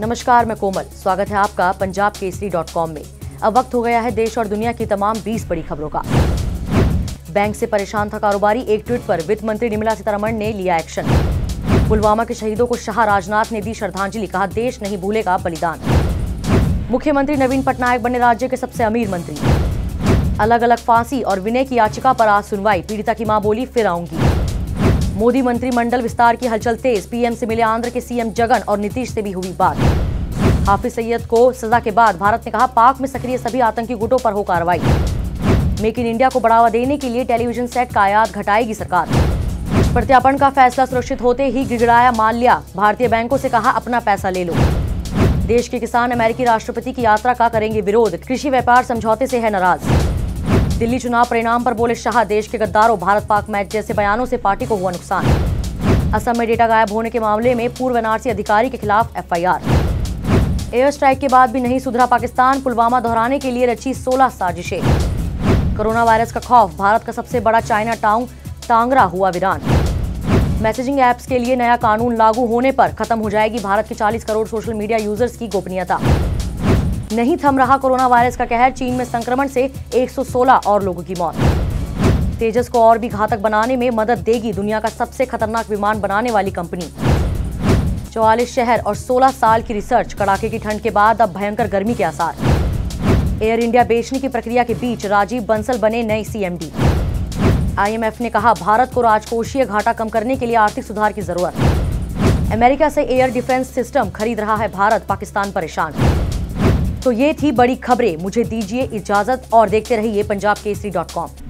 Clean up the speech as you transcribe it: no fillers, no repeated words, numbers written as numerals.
नमस्कार, मैं कोमल। स्वागत है आपका पंजाब केसरी.com में। अब वक्त हो गया है देश और दुनिया की तमाम 20 बड़ी खबरों का। बैंक से परेशान था कारोबारी, एक ट्वीट पर वित्त मंत्री निर्मला सीतारमण ने लिया एक्शन। पुलवामा के शहीदों को शाह राजनाथ ने दी श्रद्धांजलि, कहा देश नहीं भूलेगा बलिदान। मुख्यमंत्री नवीन पटनायक बने राज्य के सबसे अमीर मंत्री। अलग अलग फांसी और विनय की याचिका पर आज सुनवाई, पीड़िता की मां बोली फिर आऊंगी। मोदी मंत्रिमंडल विस्तार की हलचल तेज, पीएम से मिले आंध्र के सीएम जगन और नीतीश से भी हुई बात। हाफिज सईद को सजा के बाद भारत ने कहा पाक में सक्रिय सभी आतंकी गुटों पर हो कार्रवाई। मेक इन इंडिया को बढ़ावा देने के लिए टेलीविजन सेट का आयात घटाएगी सरकार। प्रत्यार्पण का फैसला सुरक्षित होते ही गिड़गिड़ाया माल्या, भारतीय बैंकों से कहा अपना पैसा ले लो। देश के किसान अमेरिकी राष्ट्रपति की यात्रा का करेंगे विरोध, कृषि व्यापार समझौते से है नाराज। दिल्ली चुनाव परिणाम पर बोले शाह, देश के गद्दारों, भारत पाक मैच जैसे बयानों से पार्टी को हुआ नुकसान। असम में डेटा गायब होने के मामले में पूर्व एनआरसी अधिकारी के खिलाफ एफआईआर। एयर स्ट्राइक के बाद भी नहीं सुधरा पाकिस्तान, पुलवामा दोहराने के लिए रची 16 साजिशें। कोरोना वायरस का खौफ, भारत का सबसे बड़ा चाइना टाउन टांगरा हुआ वीरान। मैसेजिंग ऐप्स के लिए नया कानून लागू होने पर खत्म हो जाएगी भारत के 40 करोड़ सोशल मीडिया यूजर्स की गोपनीयता। नहीं थम रहा कोरोना वायरस का कहर, चीन में संक्रमण से 116 और लोगों की मौत। तेजस को और भी घातक बनाने में मदद देगी दुनिया का सबसे खतरनाक विमान बनाने वाली कंपनी। 44 शहर और 16 साल की रिसर्च, कड़ाके की ठंड के बाद अब भयंकर गर्मी के आसार। एयर इंडिया बेचने की प्रक्रिया के बीच राजीव बंसल बने नए CMD। IMF ने कहा भारत को राजकोषीय घाटा कम करने के लिए आर्थिक सुधार की जरूरत। अमेरिका से एयर डिफेंस सिस्टम खरीद रहा है भारत, पाकिस्तान परेशान। तो ये थी बड़ी खबरें। मुझे दीजिए इजाजत और देखते रहिए पंजाब केसरी.com।